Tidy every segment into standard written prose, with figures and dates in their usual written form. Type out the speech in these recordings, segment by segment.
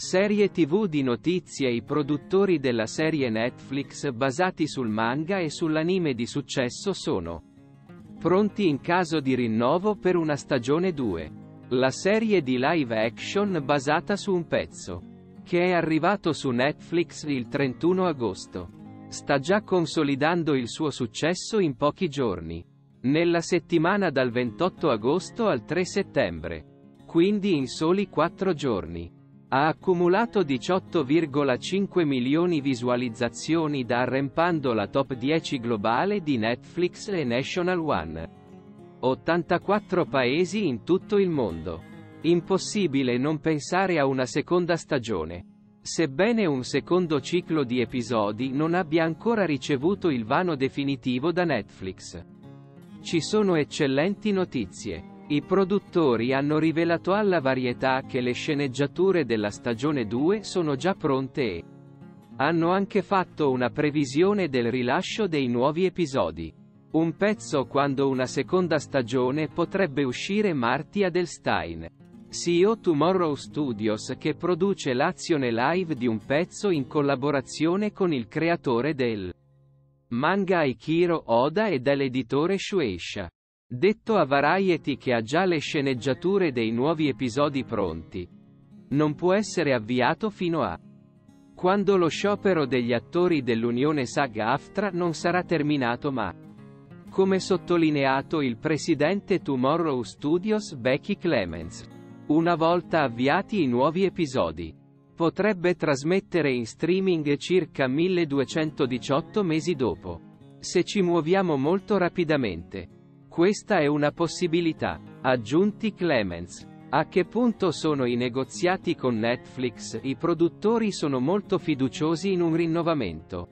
Serie TV di notizie. I produttori della serie Netflix basati sul manga e sull'anime di successo sono pronti in caso di rinnovo per una stagione 2. La serie di live action basata su un pezzo, che è arrivato su Netflix il 31 agosto, sta già consolidando il suo successo in pochi giorni, nella settimana dal 28 agosto al 3 settembre, quindi in soli 4 giorni. Ha accumulato 18,5 milioni visualizzazioni, da arrampando la top 10 globale di Netflix e National One. 84 paesi in tutto il mondo. Impossibile non pensare a una seconda stagione. Sebbene un secondo ciclo di episodi non abbia ancora ricevuto il vano definitivo da Netflix, ci sono eccellenti notizie. I produttori hanno rivelato alla Varietà che le sceneggiature della stagione 2 sono già pronte e hanno anche fatto una previsione del rilascio dei nuovi episodi. Un pezzo quando una seconda stagione potrebbe uscire. Marty Adelstein, CEO Tomorrow Studios, che produce l'azione live di un pezzo in collaborazione con il creatore del manga Eichiro Oda e dell'editore Shueisha, detto a Variety che ha già le sceneggiature dei nuovi episodi pronti, non può essere avviato fino a quando lo sciopero degli attori dell'Unione SAG-AFTRA non sarà terminato, ma, come sottolineato il presidente Tomorrow Studios Becky Clements, una volta avviati i nuovi episodi, potrebbe trasmettere in streaming circa 1218 mesi dopo. Se ci muoviamo molto rapidamente, questa è una possibilità, aggiunti Clements. A che punto sono i negoziati con Netflix? I produttori sono molto fiduciosi in un rinnovamento,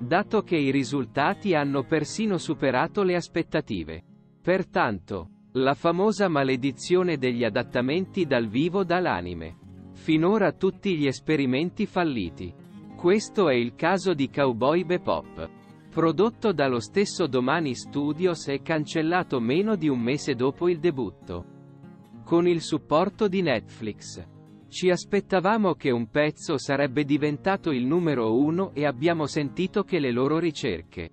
dato che i risultati hanno persino superato le aspettative. Pertanto, la famosa maledizione degli adattamenti dal vivo dall'anime. Finora tutti gli esperimenti falliti. Questo è il caso di Cowboy Bebop, prodotto dallo stesso Domani Studios e cancellato meno di un mese dopo il debutto, con il supporto di Netflix. Ci aspettavamo che un pezzo sarebbe diventato il numero 1 e abbiamo sentito che le loro ricerche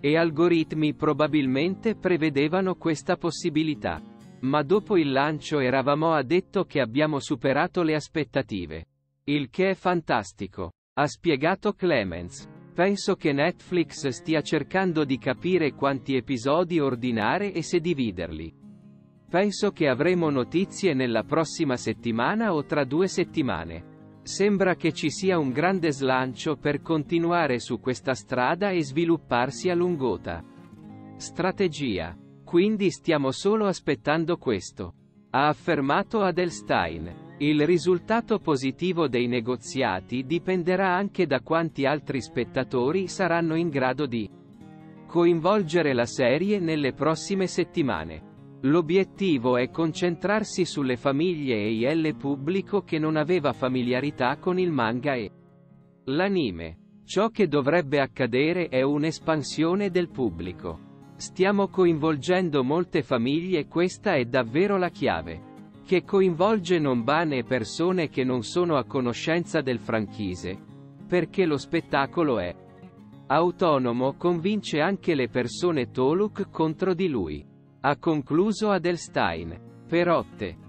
e algoritmi probabilmente prevedevano questa possibilità. Ma dopo il lancio eravamo addetti che abbiamo superato le aspettative. Il che è fantastico, ha spiegato Clements. Penso che Netflix stia cercando di capire quanti episodi ordinare e se dividerli. Penso che avremo notizie nella prossima settimana o tra 2 settimane. Sembra che ci sia un grande slancio per continuare su questa strada e svilupparsi a lungota strategia. Quindi stiamo solo aspettando questo, ha affermato Adelstein. Il risultato positivo dei negoziati dipenderà anche da quanti altri spettatori saranno in grado di coinvolgere la serie nelle prossime settimane. L'obiettivo è concentrarsi sulle famiglie e il pubblico che non aveva familiarità con il manga e l'anime. Ciò che dovrebbe accadere è un'espansione del pubblico. Stiamo coinvolgendo molte famiglie, questa è davvero la chiave. Che coinvolge non bane persone che non sono a conoscenza del franchise, perché lo spettacolo è autonomo, convince anche le persone Toluk contro di lui, ha concluso Adelstein. Per 8